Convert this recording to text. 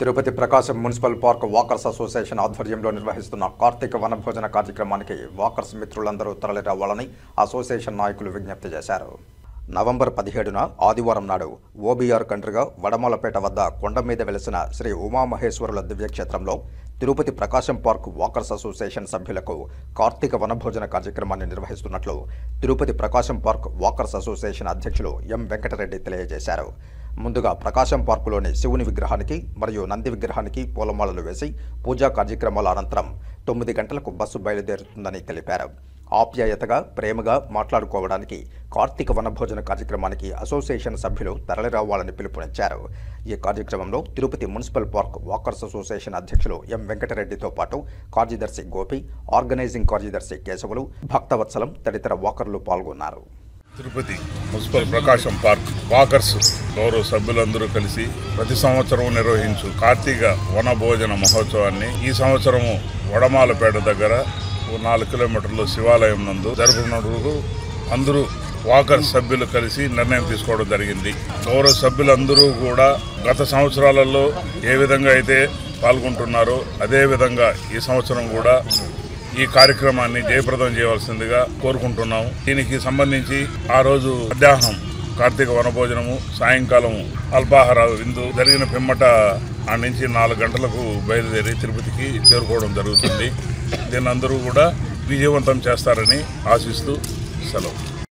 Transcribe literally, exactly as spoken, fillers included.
Tirupati Prakasam municipal park walkers association ఆధ్వర్యంలో నిర్వహిస్తున్న కార్తీక వనభోజన కార్యక్రమానికి వాకర్స్ మిత్రులందరూ తరలిరావాలని అసోసియేషన్ నాయకులు విజ్ఞప్తి చేశారు. నవంబర్ పదిహేడున ఆదివారం నాడు ఓబీఆర్ కండ్రిగా వడమలపేట వద్ద కొండ మీద వెలసిన శ్రీ ఉమామహేశ్వరుల దివ్యక్షేత్రంలో Tirupati Prakasam park walkers association సభ్యులకు కార్తీక వనభోజన కార్యక్రమాన్ని నిర్వహిస్తున్నట్లు Tirupati Prakasam park walkers association అధ్యక్షులు ఎం వెంకటరెడ్డి తెలియజేశారు. ముందుగా ప్రకాశం పార్కులోని శివుని విగ్రహానికి మరియు నంది విగ్రహానికి పూలమాలలు వేసి పూజా కార్యక్రమాల అనంతరం తొమ్మిది గంటలకు బస్సు బయలుదేరుతుందని తెలిపారు. ఆప్యాయతగా ప్రేమగా మాట్లాడుకోవడానికి కార్తీక వనభోజన కార్యక్రమానికి అసోసియేషన్ సభ్యులు తరలిరావాలని పిలుపునిచ్చారు. ఈ కార్యక్రమంలో Tirupati municipal park walkers association అధ్యక్షులు ఎం వెంకటరెడ్డితో పాటు కార్యదర్శి గోపి, ఆర్గనైజింగ్ కార్యదర్శి కేశవులు, భక్తవత్సలం తదితర వాకర్లు పాల్గొన్నారు. Tirupati municipal Prakasam park walkers గౌరవ సభ్యులందరూ కలిసి ప్రతి సంవత్సరం నిర్వహించు కార్తీక వనభోజన మహోత్సవాన్ని ఈ సంవత్సరము వడమాలపేట దగ్గర నాలుగు కిలోమీటర్లు శివాలయం నందు జరుపుకున్నందుకు అందరూ వాకర్ సభ్యులు కలిసి నిర్ణయం తీసుకోవడం జరిగింది. గౌరవ సభ్యులందరూ కూడా గత సంవత్సరాలలో ఏ విధంగా అయితే పాల్గొంటున్నారో అదేవిధంగా ఈ సంవత్సరం కూడా ఈ కార్యక్రమాన్ని జయప్రదం చేయవలసిందిగా కోరుకుంటున్నాము. దీనికి సంబంధించి ఆ రోజు మధ్యాహ్నం కార్తీక వనభోజనము, సాయంకాలం అల్పాహార విందు జరిగిన పిమ్మట ఆ నుంచి నాలుగు గంటలకు బయలుదేరి తిరుపతికి చేరుకోవడం జరుగుతుంది. దీన్ని అందరూ కూడా విజయవంతం చేస్తారని ఆశిస్తూ సెలవు.